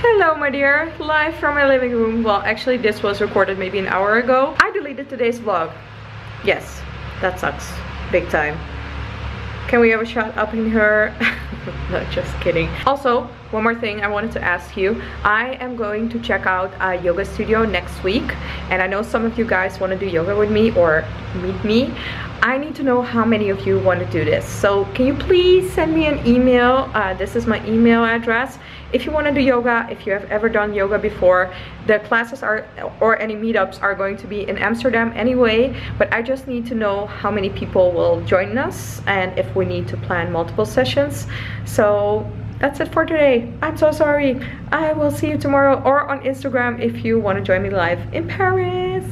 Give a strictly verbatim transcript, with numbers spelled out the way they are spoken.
Hello my dear, live from my living room. Well, actually this was recorded maybe an hour ago. I deleted today's vlog. Yes, that sucks. Big time. Can we have a shot up in her? No, just kidding. Also, one more thing I wanted to ask you. I am going to check out a yoga studio next week. And I know some of you guys want to do yoga with me or meet me. I need to know how many of you want to do this. So can you please send me an email? Uh, this is my email address. If you want to do yoga, if you have ever done yoga before, the classes are or any meetups are going to be in Amsterdam anyway. But I just need to know how many people will join us and if we need to plan multiple sessions. So that's it for today. I'm so sorry. I will see you tomorrow or on Instagram if you want to join me live in Paris.